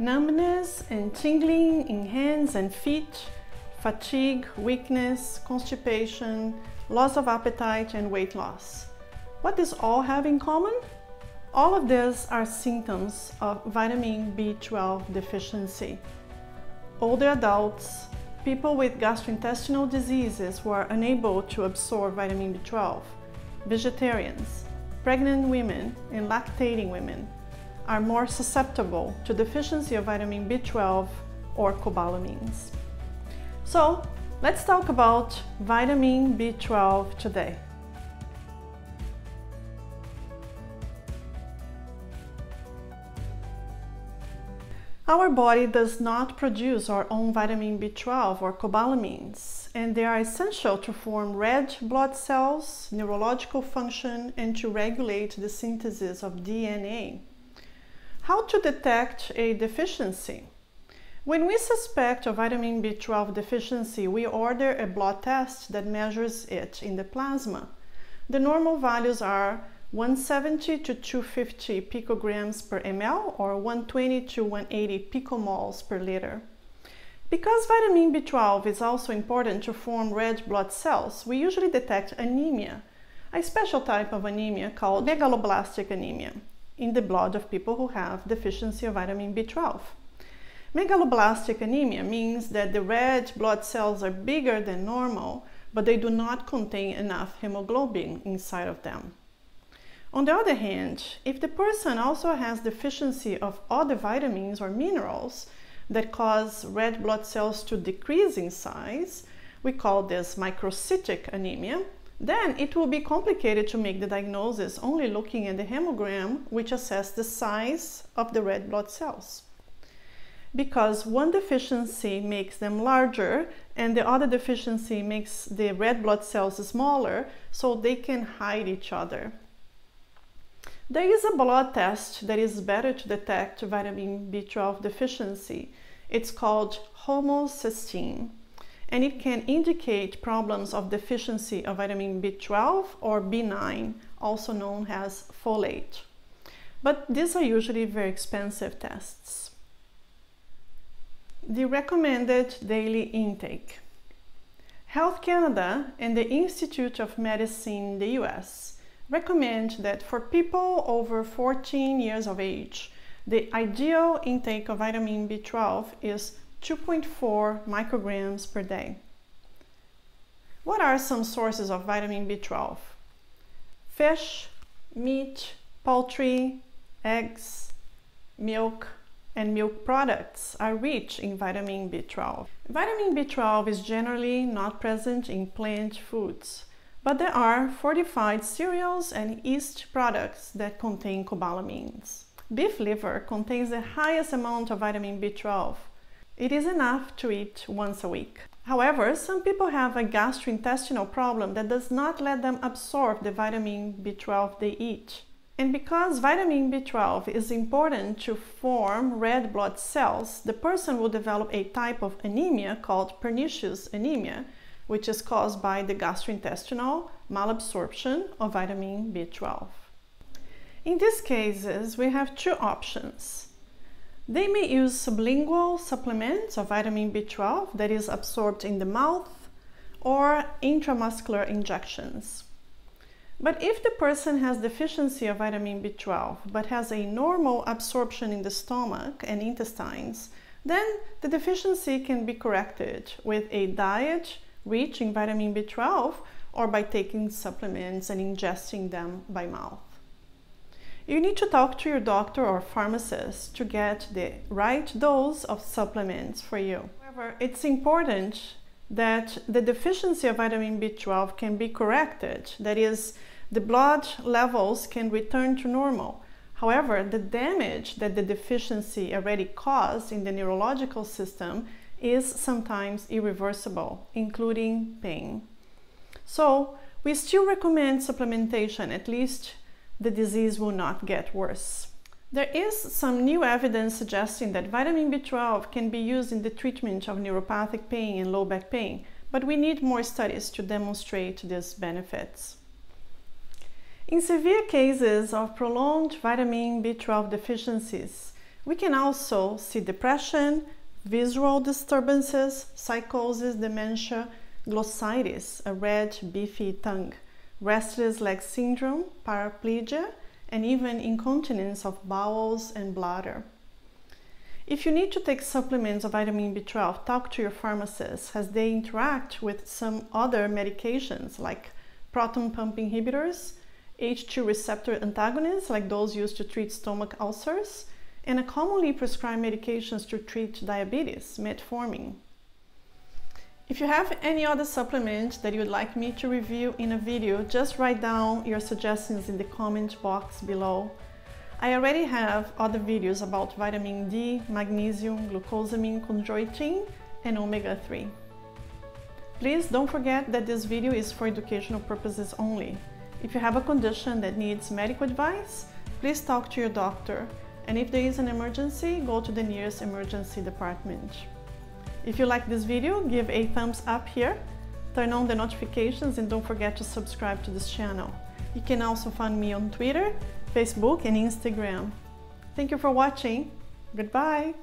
numbness and tingling in hands and feet, fatigue, weakness, constipation, loss of appetite, and weight loss. What does all have in common? All of these are symptoms of vitamin B12 deficiency. Older adults, people with gastrointestinal diseases who are unable to absorb vitamin B12, vegetarians, pregnant women, and lactating women are more susceptible to deficiency of vitamin B12 or cobalamins. So, let's talk about vitamin B12 today. Our body does not produce our own vitamin B12 or cobalamins, and they are essential to form red blood cells, neurological function, and to regulate the synthesis of DNA. How to detect a deficiency? When we suspect a vitamin B12 deficiency, we order a blood test that measures it in the plasma. The normal values are 170 to 250 picograms per ml or 120 to 180 picomoles per liter. Because vitamin B12 is also important to form red blood cells, we usually detect anemia, a special type of anemia called megaloblastic anemia, in the blood of people who have deficiency of vitamin B12. Megaloblastic anemia means that the red blood cells are bigger than normal, but they do not contain enough hemoglobin inside of them. On the other hand, if the person also has deficiency of other vitamins or minerals that cause red blood cells to decrease in size, we call this microcytic anemia, then it will be complicated to make the diagnosis only looking at the hemogram, which assesses the size of the red blood cells. Because one deficiency makes them larger and the other deficiency makes the red blood cells smaller, so they can hide each other. There is a blood test that is better to detect vitamin B12 deficiency. It's called homocysteine, and it can indicate problems of deficiency of vitamin B12 or B9, also known as folate. But these are usually very expensive tests. The recommended daily intake. Health Canada and the Institute of Medicine in the US recommend that for people over 14 years of age, the ideal intake of vitamin B12 is 2.4 micrograms per day. What are some sources of vitamin B12? Fish, meat, poultry, eggs, milk, and milk products are rich in vitamin B12. Vitamin B12 is generally not present in plant foods, but there are fortified cereals and yeast products that contain cobalamins. Beef liver contains the highest amount of vitamin B12. It is enough to eat once a week. However, some people have a gastrointestinal problem that does not let them absorb the vitamin B12 they eat. And because vitamin B12 is important to form red blood cells, the person will develop a type of anemia called pernicious anemia, which is caused by the gastrointestinal malabsorption of vitamin B12. In these cases, we have two options. They may use sublingual supplements of vitamin B12 that is absorbed in the mouth or intramuscular injections. But if the person has deficiency of vitamin B12 but has a normal absorption in the stomach and intestines, then the deficiency can be corrected with a diet rich in vitamin B12 or by taking supplements and ingesting them by mouth. You need to talk to your doctor or pharmacist to get the right dose of supplements for you. However, it's important that the deficiency of vitamin B12 can be corrected, that is, the blood levels can return to normal. However, the damage that the deficiency already caused in the neurological system is sometimes irreversible, including pain. So, we still recommend supplementation, at least the disease will not get worse. There is some new evidence suggesting that vitamin B12 can be used in the treatment of neuropathic pain and low back pain, but we need more studies to demonstrate these benefits. In severe cases of prolonged vitamin B12 deficiencies, We can also see depression, visual disturbances, psychosis, dementia, glossitis, a red beefy tongue, restless leg syndrome, paraplegia, and even incontinence of bowels and bladder. If you need to take supplements of vitamin B12, talk to your pharmacist as they interact with some other medications like proton pump inhibitors, H2 receptor antagonists like those used to treat stomach ulcers, and a commonly prescribed medications to treat diabetes, metformin. If you have any other supplement that you would like me to review in a video, just write down your suggestions in the comment box below. I already have other videos about vitamin D, magnesium, glucosamine, chondroitin, and omega-3. Please don't forget that this video is for educational purposes only. If you have a condition that needs medical advice, please talk to your doctor. And if there is an emergency, go to the nearest emergency department. If you like this video, give a thumbs up here, turn on the notifications, and don't forget to subscribe to this channel. You can also find me on Twitter, Facebook, and Instagram. Thank you for watching. Goodbye.